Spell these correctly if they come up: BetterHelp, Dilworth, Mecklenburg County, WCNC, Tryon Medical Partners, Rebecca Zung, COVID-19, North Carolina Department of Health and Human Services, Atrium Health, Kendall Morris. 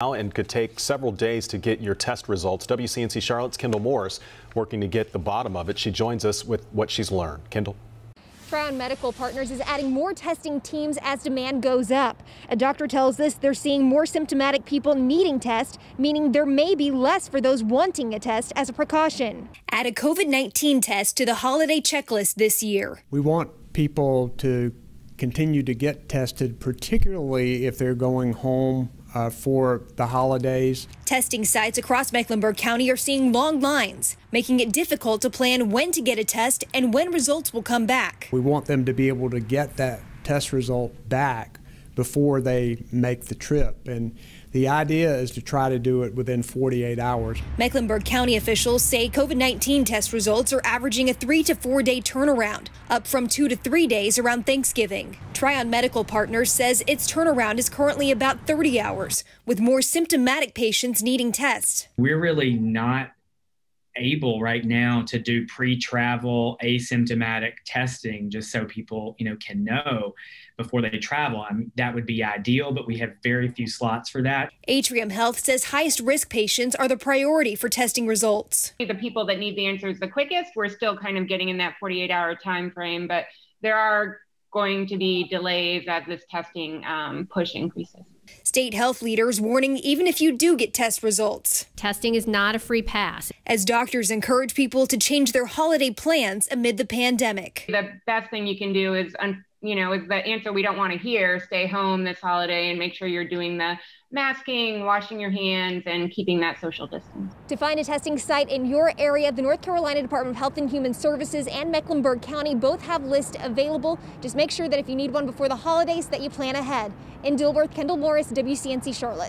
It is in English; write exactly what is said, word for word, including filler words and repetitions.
And could take several days to get your test results. W C N C Charlotte's Kendall Morris working to get the bottom of it. She joins us with what she's learned. Kendall. Tryon Medical Partners is adding more testing teams as demand goes up. A doctor tells us they're seeing more symptomatic people needing tests, meaning there may be less for those wanting a test as a precaution. Add a COVID nineteen test to the holiday checklist this year. We want people to continue to get tested, particularly if they're going home Uh, for the holidays. Testing sites across Mecklenburg County are seeing long lines, making it difficult to plan when to get a test and when results will come back. We want them to be able to get that test result back before they make the trip, and the idea is to try to do it within forty-eight hours. Mecklenburg County officials say COVID nineteen test results are averaging a three to four day turnaround, up from two to three days around Thanksgiving. Tryon Medical Partners says its turnaround is currently about thirty hours, with more symptomatic patients needing tests. We're really not able right now to do pre-travel asymptomatic testing just so people, you know, can know before they travel. I mean, that would be ideal, but we have very few slots for that. Atrium Health says highest risk patients are the priority for testing results. The people that need the answers the quickest, we're still kind of getting in that forty-eight hour time frame, but there are going to be delays as this testing um, push increases. State health leaders warning even if you do get test results. Testing is not a free pass. As doctors encourage people to change their holiday plans amid the pandemic. The best thing you can do is, you know, is the answer we don't want to hear. Stay home this holiday and make sure you're doing the masking, washing your hands, and keeping that social distance. To find a testing site in your area, the North Carolina Department of Health and Human Services and Mecklenburg County both have lists available. Just make sure that if you need one before the holidays that you plan ahead. In Dilworth, Kendall Morris, W C N C Charlotte.